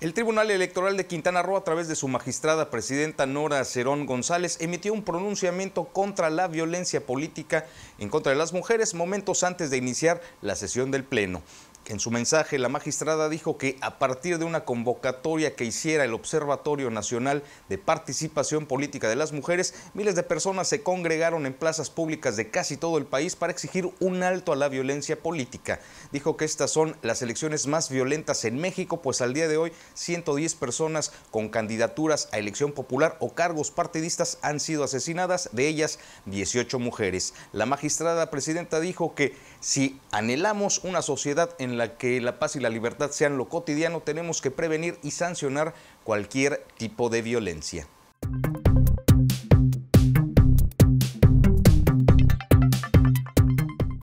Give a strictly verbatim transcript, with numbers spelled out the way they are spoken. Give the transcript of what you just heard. El Tribunal Electoral de Quintana Roo, a través de su magistrada presidenta Nora Cerón González, emitió un pronunciamiento contra la violencia política en contra de las mujeres momentos antes de iniciar la sesión del Pleno. En su mensaje, la magistrada dijo que a partir de una convocatoria que hiciera el Observatorio Nacional de Participación Política de las Mujeres, miles de personas se congregaron en plazas públicas de casi todo el país para exigir un alto a la violencia política. Dijo que estas son las elecciones más violentas en México, pues al día de hoy ciento diez personas con candidaturas a elección popular o cargos partidistas han sido asesinadas, de ellas dieciocho mujeres. La magistrada presidenta dijo que si anhelamos una sociedad en la la que la paz y la libertad sean lo cotidiano, tenemos que prevenir y sancionar cualquier tipo de violencia.